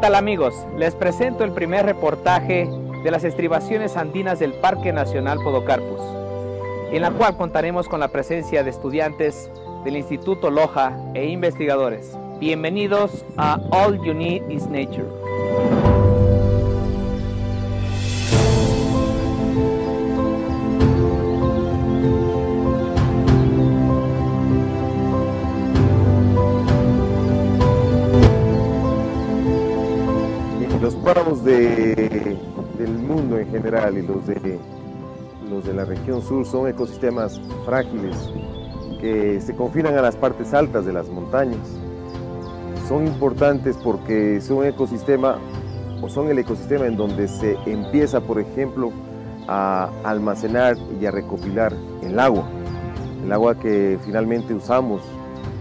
tal amigos? Les presento el primer reportaje de las estribaciones andinas del Parque Nacional Podocarpus, en la cual contaremos con la presencia de estudiantes del Instituto Loja e investigadores. Bienvenidos a All You Need Is Nature. Los páramos del mundo en general y los de la región sur son ecosistemas frágiles que se confinan a las partes altas de las montañas. Son importantes porque son un ecosistema, o son el ecosistema en donde se empieza, por ejemplo, a almacenar y a recopilar el agua que finalmente usamos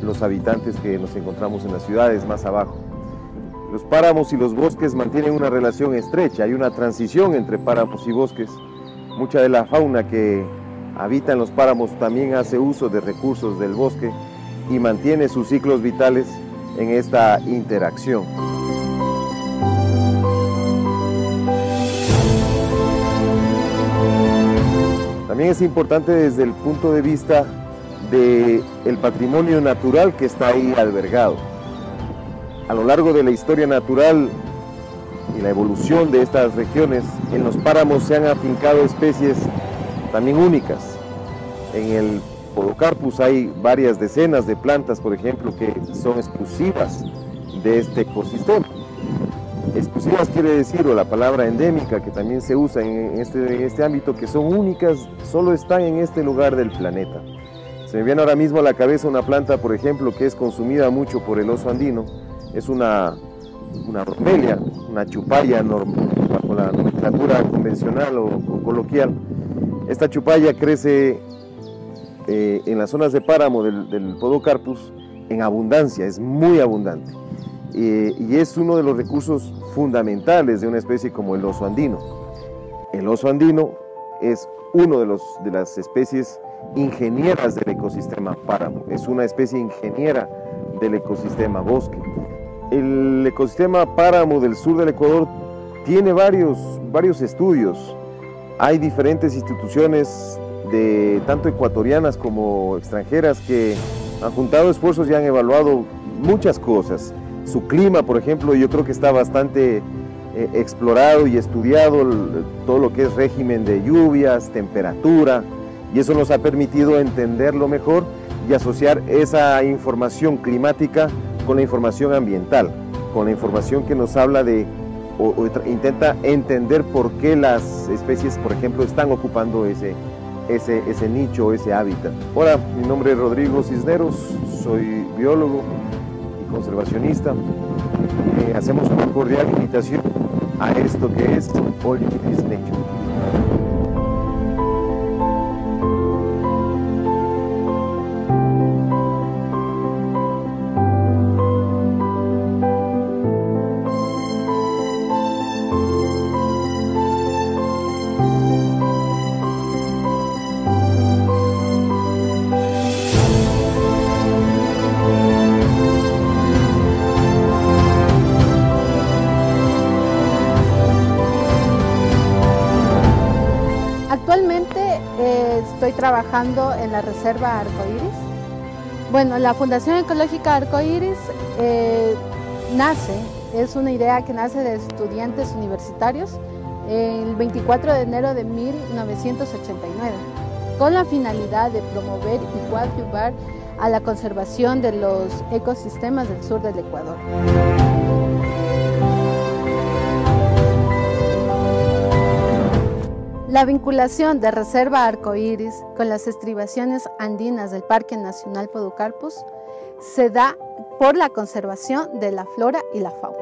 los habitantes que nos encontramos en las ciudades más abajo. Los páramos y los bosques mantienen una relación estrecha, hay una transición entre páramos y bosques. Mucha de la fauna que habita en los páramos también hace uso de recursos del bosque y mantiene sus ciclos vitales en esta interacción. También es importante desde el punto de vista del patrimonio natural que está ahí albergado. A lo largo de la historia natural y la evolución de estas regiones, en los páramos se han afincado especies también únicas. En el Podocarpus hay varias decenas de plantas, por ejemplo, que son exclusivas de este ecosistema. Exclusivas quiere decir, o la palabra endémica que también se usa en este ámbito, que son únicas, solo están en este lugar del planeta. Se me viene ahora mismo a la cabeza una planta, por ejemplo, que es consumida mucho por el oso andino. Es una bromelia, una chupalla bajo la nomenclatura convencional o coloquial. Esta chupalla crece en las zonas de páramo del Podocarpus en abundancia, es muy abundante y es uno de los recursos fundamentales de una especie como el oso andino. El oso andino es uno de las especies ingenieras del ecosistema páramo, es una especie ingeniera del ecosistema bosque. El ecosistema páramo del sur del Ecuador tiene varios estudios. Hay diferentes instituciones, tanto ecuatorianas como extranjeras, que han juntado esfuerzos y han evaluado muchas cosas. Su clima, por ejemplo, yo creo que está bastante explorado y estudiado, todo lo que es régimen de lluvias, temperatura, y eso nos ha permitido entenderlo mejor y asociar esa información climática con la información ambiental, con la información que nos habla intenta entender por qué las especies, por ejemplo, están ocupando ese nicho, ese hábitat. Hola, mi nombre es Rodrigo Cisneros, soy biólogo y conservacionista. Hacemos una cordial invitación a esto que es All You Need Is Nature. Estoy trabajando en la Reserva Arcoíris. Bueno, la Fundación Ecológica Arcoíris es una idea que nace de estudiantes universitarios el 24 de enero de 1989, con la finalidad de promover y coadyuvar a la conservación de los ecosistemas del sur del Ecuador. La vinculación de Reserva Arcoíris con las estribaciones andinas del Parque Nacional Podocarpus se da por la conservación de la flora y la fauna.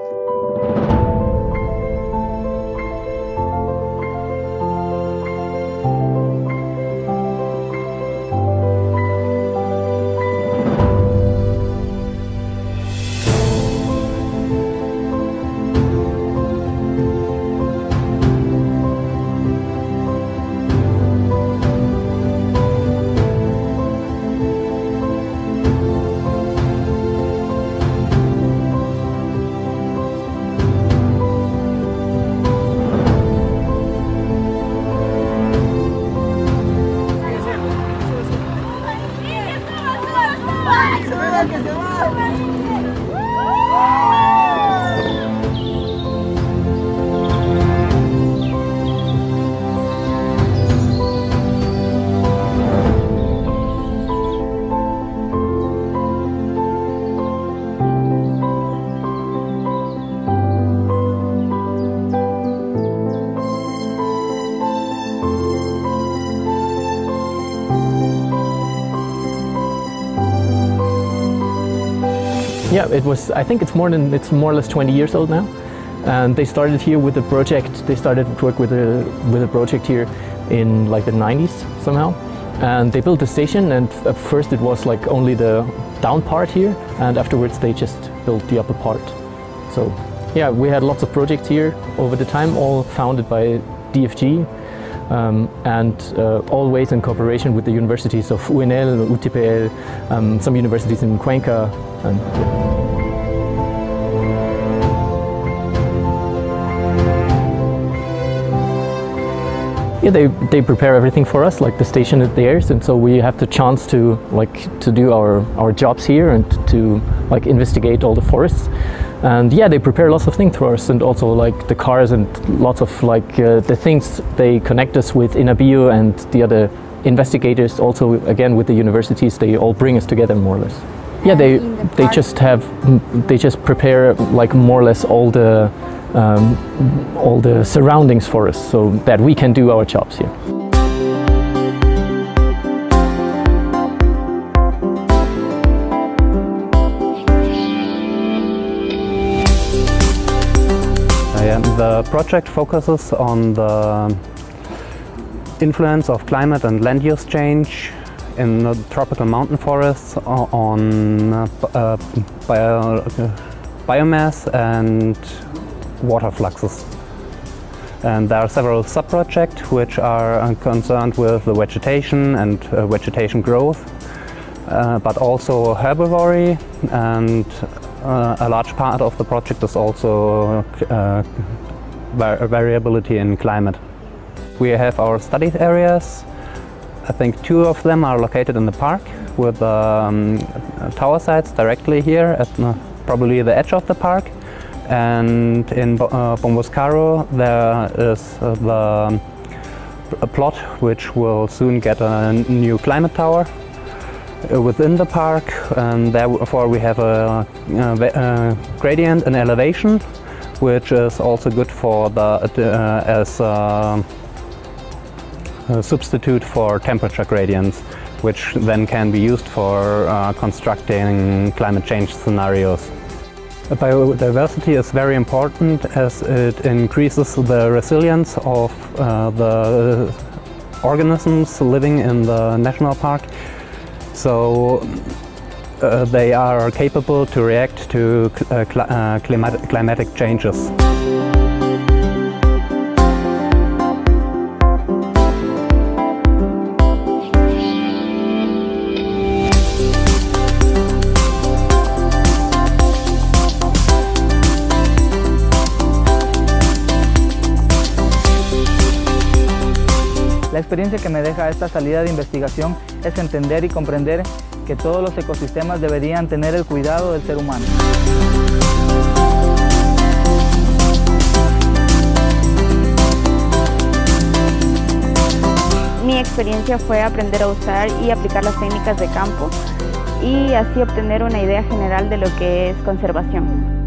Yeah, it was. I think it's more or less 20 years old now. And they started here with a project. They started to work with a project here in like the 90s somehow. And they built the station, and at first it was like only the down part here, and afterwards they just built the upper part. So yeah, we had lots of projects here over the time, all founded by DFG, and always in cooperation with the universities of UNL, UTPL, some universities in Cuenca. And, yeah. Yeah, they prepare everything for us, like the station is theirs, and so we have the chance to do our jobs here and to investigate all the forests. And yeah, they prepare lots of things for us, and also the cars and lots of the things they connect us with Inabio and the other investigators. Also again with the universities, they all bring us together more or less. Yeah, they just prepare more or less all the surroundings for us, so that we can do our jobs here. The project focuses on the influence of climate and land use change in the tropical mountain forests on biomass and water fluxes. And there are several sub-projects which are concerned with the vegetation and vegetation growth, but also herbivory, and a large part of the project is also variability in climate. We have our study areas. I think two of them are located in the park with tower sites directly here at probably the edge of the park. And in Bomboscaro there is a plot which will soon get a new climate tower within the park, and therefore we have a gradient in elevation, which is also good for the as a substitute for temperature gradients, which then can be used for constructing climate change scenarios. Biodiversity is very important as it increases the resilience of the organisms living in the national park. So they are capable to react to climatic changes. La experiencia que me deja esta salida de investigación es entender y comprender que todos los ecosistemas deberían tener el cuidado del ser humano. Mi experiencia fue aprender a usar y aplicar las técnicas de campo y así obtener una idea general de lo que es conservación.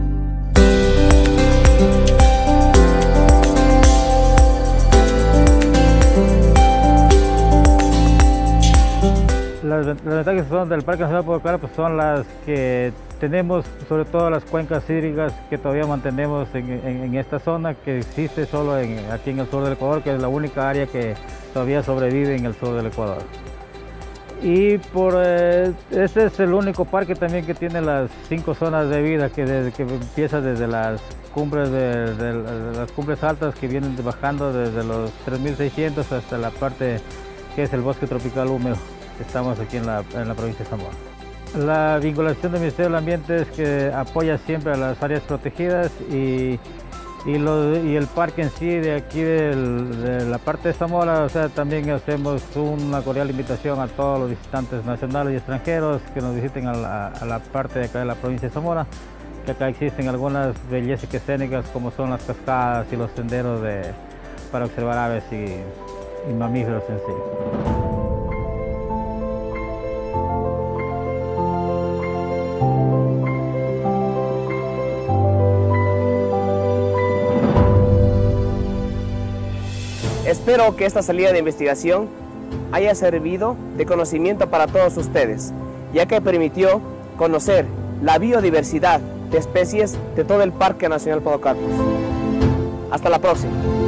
Las ventajas que son del Parque Nacional Podocarpus son las que tenemos, sobre todo las cuencas hídricas que todavía mantenemos en esta zona, que existe solo aquí en el sur del Ecuador, que es la única área que todavía sobrevive en el sur del Ecuador. Y este es el único parque también que tiene las 5 zonas de vida, que empieza desde las cumbres, de las cumbres altas, que vienen bajando desde los 3600 hasta la parte que es el bosque tropical húmedo. Estamos aquí en la provincia de Zamora. La vinculación del Ministerio del Ambiente es que apoya siempre a las áreas protegidas y el parque en sí de aquí de la parte de Zamora. O sea, también hacemos una cordial invitación a todos los visitantes nacionales y extranjeros que nos visiten a la parte de acá de la provincia de Zamora, que acá existen algunas bellezas escénicas como son las cascadas y los senderos para observar aves y mamíferos en sí. Espero que esta salida de investigación haya servido de conocimiento para todos ustedes, ya que permitió conocer la biodiversidad de especies de todo el Parque Nacional Podocarpus. Hasta la próxima.